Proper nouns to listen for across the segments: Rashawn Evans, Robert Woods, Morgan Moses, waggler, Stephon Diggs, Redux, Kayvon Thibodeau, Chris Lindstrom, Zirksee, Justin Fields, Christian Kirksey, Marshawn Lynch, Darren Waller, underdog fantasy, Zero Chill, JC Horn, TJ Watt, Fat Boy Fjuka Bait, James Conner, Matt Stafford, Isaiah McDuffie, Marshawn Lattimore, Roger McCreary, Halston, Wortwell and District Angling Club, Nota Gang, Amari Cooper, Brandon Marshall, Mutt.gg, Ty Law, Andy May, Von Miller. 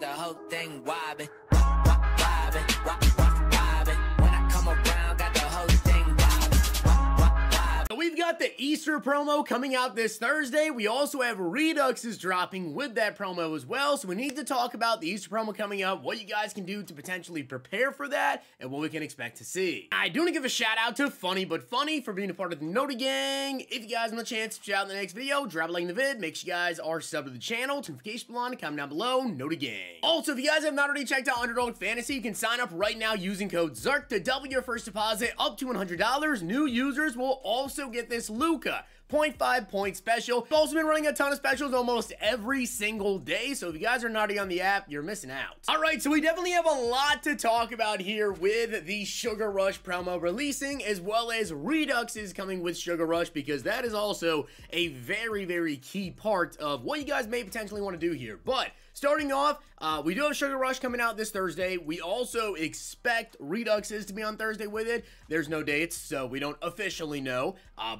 The whole thing wobbin', wobbin', wobbin'. When I come around, got the whole thing wobbin'. We've got the Easter promo coming out this Thursday. We also have Reduxes dropping with that promo as well. So we need to talk about the Easter promo coming up, what you guys can do to potentially prepare for that, and what we can expect to see. I do want to give a shout out to Funny But Funny for being a part of the Nota Gang. If you guys want a chance to shout out in the next video, drop a like in the vid. Make sure you guys are subbed to the channel, notification bell on, comment down below, Nota Gang. Also, if you guys have not already checked out Underdog Fantasy, you can sign up right now using code ZIRK to double your first deposit up to $100. New users will also get this Luca 0.5 point special. We've also been running a ton of specials almost every single day, so if you guys are not on the app, you're missing out. All right, so we definitely have a lot to talk about here with the Sugar Rush promo releasing, as well as Reduxes coming with Sugar Rush, because that is also a very, very key part of what you guys may potentially want to do here. But starting off, we do have Sugar Rush coming out this Thursday. We also expect Reduxes to be on Thursday with it. There's no dates, so we don't officially know.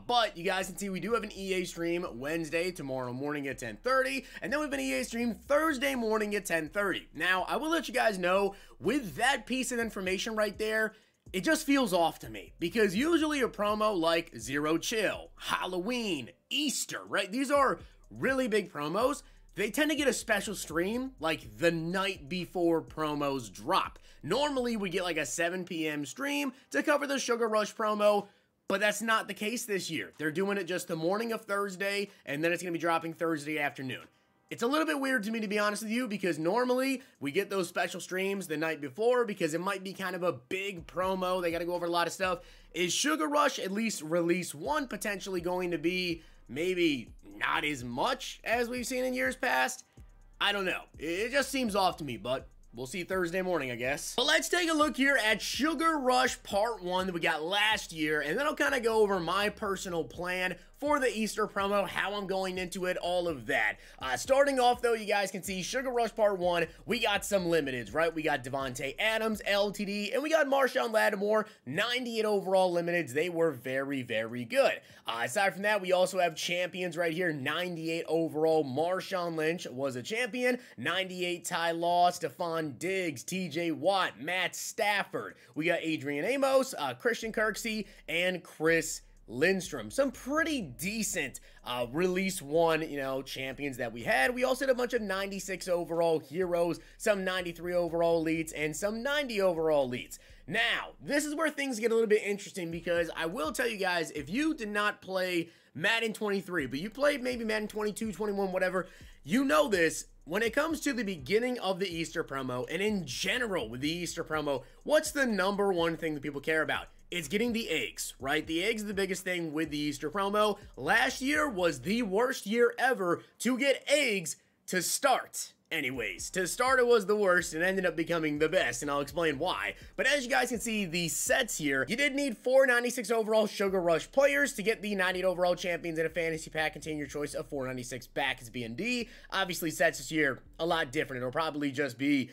But you guys can see we do have an EA stream Wednesday, tomorrow morning at 10:30. And then we have an EA stream Thursday morning at 10:30. Now, I will let you guys know, with that piece of information right there, it just feels off to me, because usually a promo like Zero Chill, Halloween, Easter, right? These are really big promos. They tend to get a special stream like the night before promos drop. Normally, we get like a 7 p.m. stream to cover the Sugar Rush promo, but that's not the case this year. They're doing it just the morning of Thursday, and then it's going to be dropping Thursday afternoon. It's a little bit weird to me, to be honest with you, because normally we get those special streams the night before because it might be kind of a big promo. They got to go over a lot of stuff. Is Sugar Rush, at least release one, potentially going to be maybe not as much as we've seen in years past? I don't know. It just seems off to me, but we'll see Thursday morning, I guess. But let's take a look here at Sugar Rush Part 1 that we got last year, and then I'll kind of go over my personal plan for the Easter promo, how I'm going into it, all of that. Starting off, though, you guys can see Sugar Rush Part 1, we got some limiteds, right? We got Devontae Adams, LTD, and we got Marshawn Lattimore, 98 overall limiteds. They were very, very good. Aside from that, we also have champions right here, 98 overall. Marshawn Lynch was a champion, 98 Ty Law, Stephon Diggs, TJ Watt, Matt Stafford. We got Adrian Amos, Christian Kirksey, and Chris Lindstrom. Some pretty decent release one, you know, champions that we had. We also had a bunch of 96 overall heroes, some 93 overall elites, and some 90 overall elites. Now, this is where things get a little bit interesting, because I will tell you guys, if you did not play Madden 23, but you played maybe Madden 22, 21, whatever, you know this. When it comes to the beginning of the Easter promo, and in general with the Easter promo, what's the number one thing that people care about? It's getting the eggs, right? The eggs are the biggest thing with the Easter promo. Last year was the worst year ever to get eggs to start. Anyways, to start it was the worst and ended up becoming the best, and I'll explain why. But as you guys can see, the sets here, you did need 496 overall Sugar Rush players to get the 98 overall champions in a fantasy pack containing your choice of 496 back as BND. Obviously, sets this year, a lot different. It'll probably just be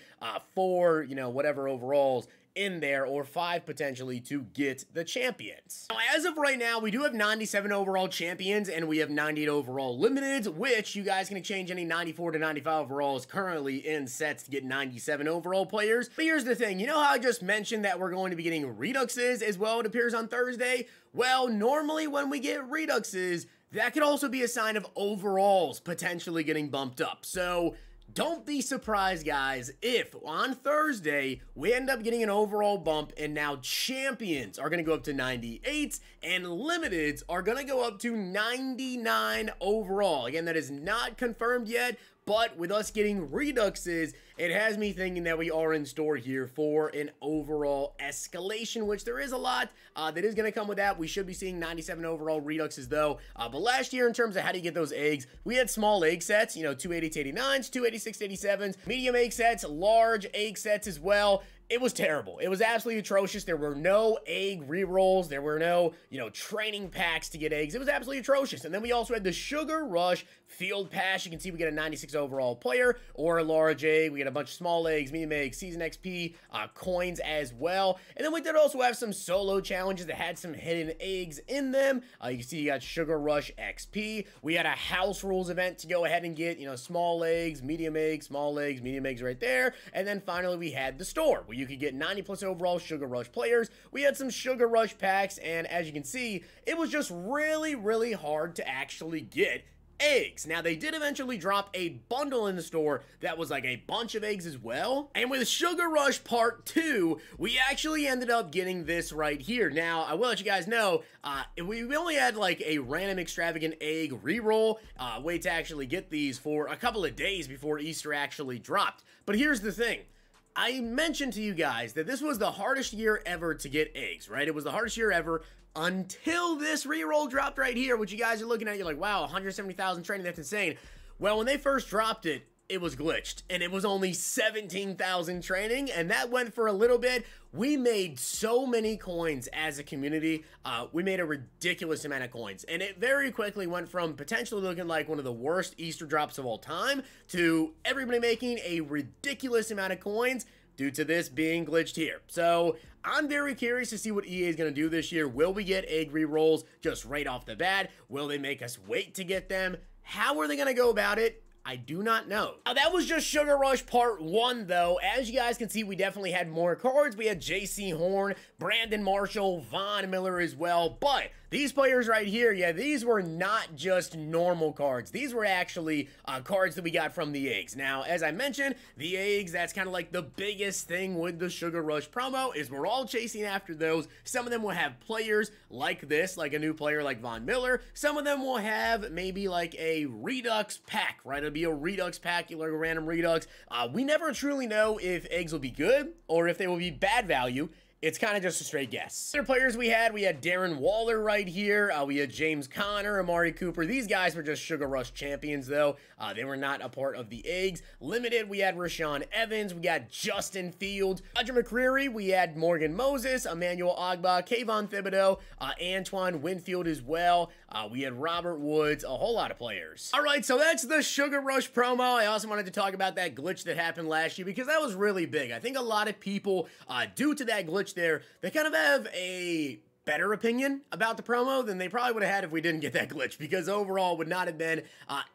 four, you know, whatever overalls in there, or five potentially, to get the champions. Now, as of right now, we do have 97 overall champions, and we have 98 overall limiteds, which you guys can change any 94 to 95 overalls currently in sets to get 97 overall players. But here's the thing, you know how I just mentioned that we're going to be getting Reduxes as well, it appears, on Thursday? Well, normally when we get Reduxes, that could also be a sign of overalls potentially getting bumped up. So don't be surprised, guys, if on Thursday we end up getting an overall bump, and now champions are going to go up to 98s and limiteds are going to go up to 99 overall. Again, that is not confirmed yet, but with us getting Reduxes, it has me thinking that we are in store here for an overall escalation, which there is a lot that is going to come with that. We should be seeing 97 overall Reduxes, though. But last year, in terms of how do you get those eggs, we had small egg sets, you know, 280 to 89s, 286 to 87s, medium egg sets, large egg sets as well. It was terrible. It was absolutely atrocious. There were no egg re-rolls. There were no, training packs to get eggs. It was absolutely atrocious. And then we also had the Sugar Rush Field Pass. You can see we get a 96 overall player or a large egg. We get a bunch of small eggs, medium eggs, season XP, coins as well. And then we did also have some solo challenges that had some hidden eggs in them. You can see you got Sugar Rush XP. We had a House Rules event to go ahead and get, small eggs, medium eggs, small eggs, medium eggs right there. And then finally we had the store. You could get 90 plus overall Sugar Rush players. We had some Sugar Rush packs, and as you can see, it was just really, really hard to actually get eggs. Now, they did eventually drop a bundle in the store that was like a bunch of eggs as well. And with Sugar Rush Part 2, we actually ended up getting this right here. Now, I will let you guys know, we only had like a random extravagant egg reroll way to actually get these for a couple of days before Easter actually dropped. But here's the thing. I mentioned to you guys that this was the hardest year ever to get eggs, right? It was the hardest year ever until this reroll dropped right here, which you guys are looking at. You're like, wow, 170,000 training, that's insane. Well, when they first dropped it, it was glitched, and it was only 17,000 training, and that went for a little bit. We made so many coins as a community. We made a ridiculous amount of coins, and it very quickly went from potentially looking like one of the worst Easter drops of all time to everybody making a ridiculous amount of coins due to this being glitched here. So I'm very curious to see what EA is going to do this year. Will we get egg re-rolls just right off the bat? Will they make us wait to get them? How are they going to go about it? I do not know. Now, that was just Sugar Rush Part 1, though. As you guys can see, we definitely had more cards. We had JC Horn, Brandon Marshall, Von Miller as well. But these players right here, yeah, these were not just normal cards. These were actually cards that we got from the eggs. Now, as I mentioned, the eggs, that's kind of like the biggest thing with the Sugar Rush promo is we're all chasing after those. Some of them will have players like this, like a new player like Von Miller. Some of them will have maybe like a Redux pack, right? It'll be a Redux pack, like a random Redux. We never truly know if eggs will be good or if they will be bad value. It's kind of just a straight guess. Other players we had Darren Waller right here. We had James Conner, Amari Cooper. These guys were just Sugar Rush champions, though. They were not a part of the eggs. Limited, we had Rashawn Evans. We got Justin Fields. Roger McCreary, we had Morgan Moses, Emmanuel Ogba, Kayvon Thibodeau, Antoine Winfield as well. We had Robert Woods, a whole lot of players. All right, so that's the Sugar Rush promo. I also wanted to talk about that glitch that happened last year because that was really big. I think a lot of people, due to that glitch, they kind of have a better opinion about the promo than they probably would have had if we didn't get that glitch, because overall would not have been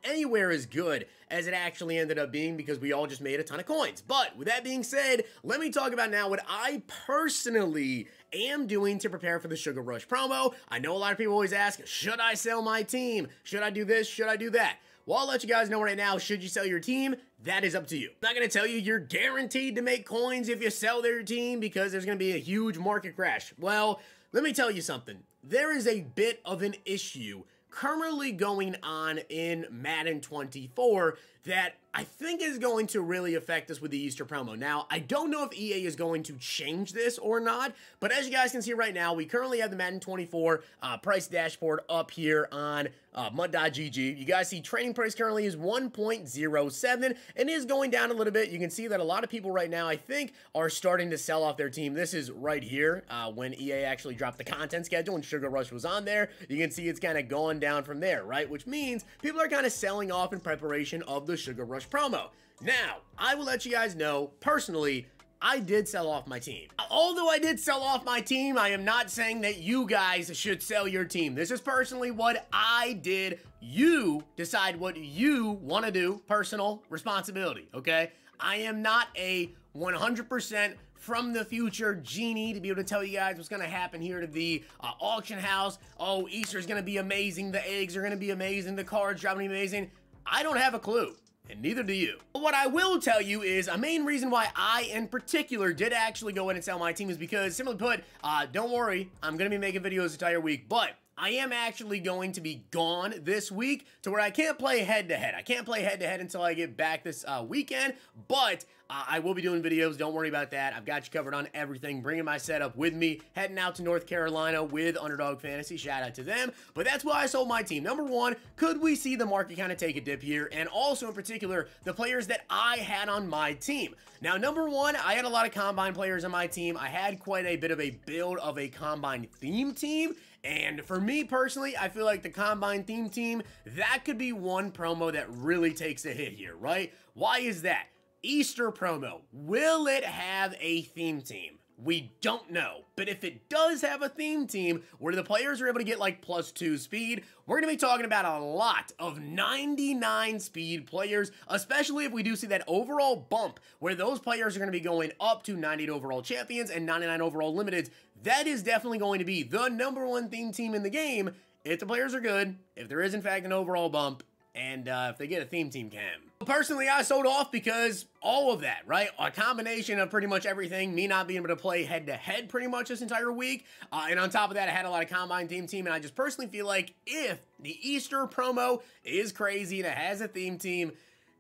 anywhere as good as it actually ended up being because we all just made a ton of coins. But with that being said, let me talk about now what I personally am doing to prepare for the Sugar Rush promo. I know a lot of people always ask, should I sell my team? Should I do this? Should I do that? Well, I'll let you guys know right now, should you sell your team? That is up to you. I'm not going to tell you you're guaranteed to make coins if you sell their team because there's going to be a huge market crash. Well, let me tell you something. There is a bit of an issue currently going on in Madden 24 that I think is going to really affect us with the Easter promo. Now, I don't know if EA is going to change this or not, but as you guys can see right now, we currently have the Madden 24 price dashboard up here on Mutt.gg. You guys see training price currently is 1.07 and is going down a little bit. You can see that a lot of people right now, I think, are starting to sell off their team. This is right here when EA actually dropped the content schedule and Sugar Rush was on there. You can see it's kind of going down from there, right? Which means people are kind of selling off in preparation of the Sugar Rush promo. Now, I will let you guys know, personally, I did sell off my team. Although I did sell off my team, I am not saying that you guys should sell your team. This is personally what I did. You decide what you want to do. Personal responsibility, okay? I am not a 100% from the future genie to be able to tell you guys what's going to happen here to the auction house. Oh, Easter's going to be amazing. The eggs are going to be amazing. The cards are going to be amazing. I don't have a clue. And neither do you. But what I will tell you is a main reason why I, in particular, did actually go in and sell my team is because, simply put, don't worry, I'm going to be making videos the entire week, but I am actually going to be gone this week to where I can't play head-to-head. I can't play head-to-head until I get back this weekend, but I will be doing videos. Don't worry about that. I've got you covered on everything, bringing my setup with me, heading out to North Carolina with Underdog Fantasy. Shout out to them. But that's why I sold my team. Number one, could we see the market kind of take a dip here? And also, in particular, the players that I had on my team. Now, number one, I had a lot of combine players on my team. I had quite a bit of a build of a combine theme team. And for me personally, I feel like the combine theme team, that could be one promo that really takes a hit here, right? Why is that? Easter promo. Will it have a theme team? We don't know. But if it does have a theme team where the players are able to get like +2 speed, we're going to be talking about a lot of 99 speed players, especially if we do see that overall bump where those players are going to be going up to 98 overall champions and 99 overall limiteds. That is definitely going to be the number one theme team in the game if the players are good, if there is in fact an overall bump, and if they get a theme team cam. Personally, I sold off because all of that, right? A combination of pretty much everything, me not being able to play head-to-head pretty much this entire week. And on top of that, I had a lot of combine team, and I just personally feel like if the Easter promo is crazy and it has a theme team,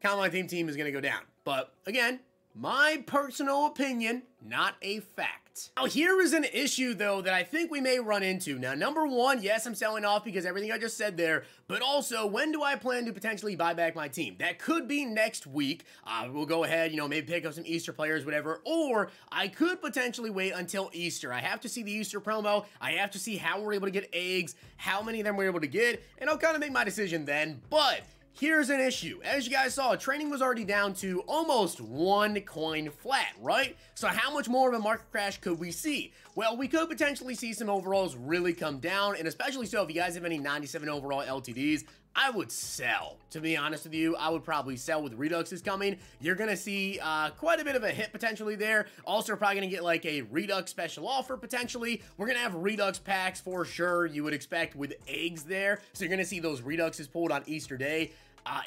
combine theme team is going to go down. But again, my personal opinion, not a fact. Now, here is an issue, though, that I think we may run into. Now, number one, yes, I'm selling off because everything I just said there, but also, when do I plan to potentially buy back my team? That could be next week. We'll go ahead, you know, maybe pick up some Easter players, whatever, or I could potentially wait until Easter. I have to see the Easter promo. I have to see how we're able to get eggs, how many of them we're able to get, and I'll kind of make my decision then, but here's an issue. As you guys saw, trading was already down to almost one coin flat, right? So how much more of a market crash could we see? Well, we could potentially see some overalls really come down, and especially so if you guys have any 97 overall LTDs, I would sell. To be honest with you, I would probably sell with Reduxes coming. You're going to see quite a bit of a hit potentially there. Also, probably going to get like a Redux special offer potentially. We're going to have Redux packs for sure, you would expect, with eggs there. So you're going to see those Reduxes pulled on Easter Day.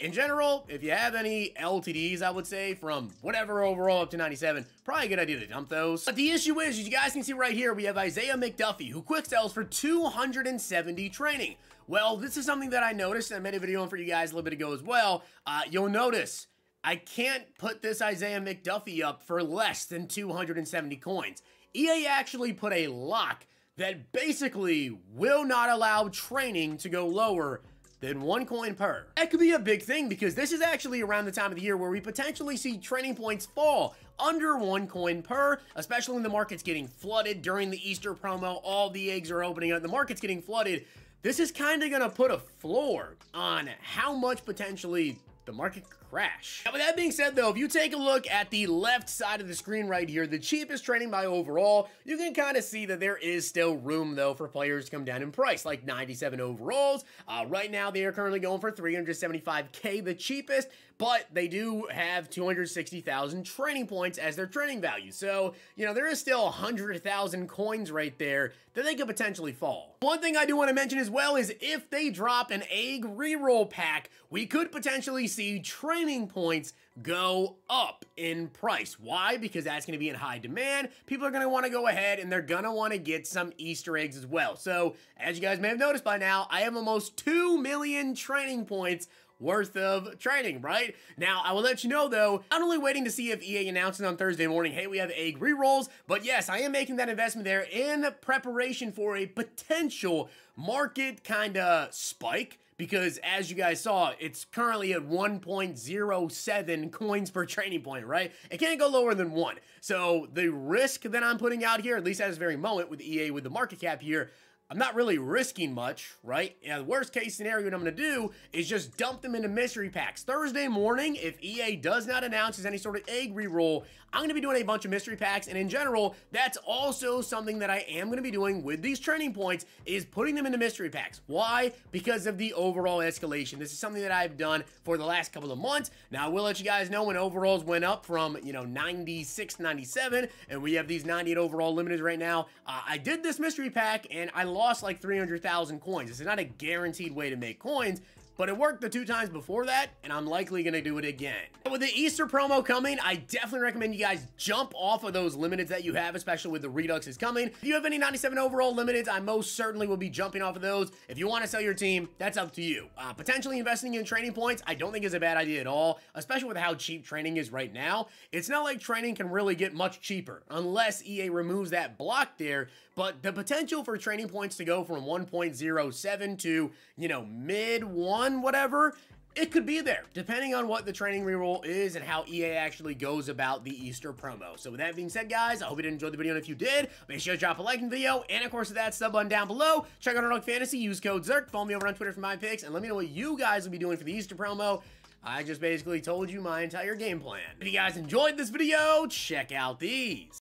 In general, if you have any LTDs, I would say, from whatever overall up to 97, probably a good idea to dump those. But the issue is, as you guys can see right here, we have Isaiah McDuffie, who quick sells for 270 training. Well, this is something that I noticed, and I made a video on for you guys a little bit ago as well. You'll notice I can't put this Isaiah McDuffie up for less than 270 coins. EA actually put a lock that basically will not allow training to go lower than one coin per. That could be a big thing because this is actually around the time of the year where we potentially see training points fall under one coin per, especially when the market's getting flooded during the Easter promo. All the eggs are opening up, the market's getting flooded. This is kind of gonna put a floor on how much potentially the market crash. Now, with that being said, though, if you take a look at the left side of the screen right here, the cheapest trading by overall, you can kind of see that there is still room, though, for players to come down in price, like 97 overalls. Right now, they are currently going for 375K, the cheapest, but they do have 260,000 training points as their training value. So, you know, there is still 100,000 coins right there that they could potentially fall. One thing I do want to mention as well is if they drop an egg reroll pack, we could potentially see training points go up in price. Why? Because that's going to be in high demand. People are going to want to go ahead and they're going to want to get some Easter eggs as well. So as you guys may have noticed by now, I have almost 2 million training points worth of training right now. I will let you know, though, not only waiting to see if EA announces on Thursday morning, hey, we have egg rerolls, but yes, I am making that investment there in preparation for a potential market kind of spike. Because as you guys saw, it's currently at 1.07 coins per training point, right? It can't go lower than one. So the risk that I'm putting out here, at least at this very moment with EA with the market cap here, I'm not really risking much, right? Yeah, the worst case scenario, what I'm going to do is just dump them into mystery packs. Thursday morning, if EA does not announce any sort of egg reroll, I'm going to be doing a bunch of mystery packs. And in general, that's also something that I am going to be doing with these training points, is putting them into mystery packs. Why? Because of the overall escalation. This is something that I've done for the last couple of months. Now, I will let you guys know when overalls went up from, you know, 96, 97, and we have these 98 overall limiteds right now. I did this mystery pack, and I lost like 300,000 coins. This is not a guaranteed way to make coins, but it worked the two times before that, and I'm likely gonna do it again. With the Easter promo coming, I definitely recommend you guys jump off of those limiteds that you have, especially with the Reduxes coming. If you have any 97 overall limiteds, I most certainly will be jumping off of those. If you wanna sell your team, that's up to you. Potentially investing in training points, I don't think is a bad idea at all, especially with how cheap training is right now. It's not like training can really get much cheaper unless EA removes that block there, but the potential for training points to go from 1.07 to, you know, mid one, whatever, it could be there, depending on what the training reroll is and how EA actually goes about the Easter promo. So with that being said, guys, I hope you did enjoy the video, and if you did, make sure to drop a like in the video, and of course with that sub button down below, check out Underdog Fantasy, use code ZIRK, follow me over on Twitter for my picks, and let me know what you guys will be doing for the Easter promo. I just basically told you my entire game plan. If you guys enjoyed this video, check out these.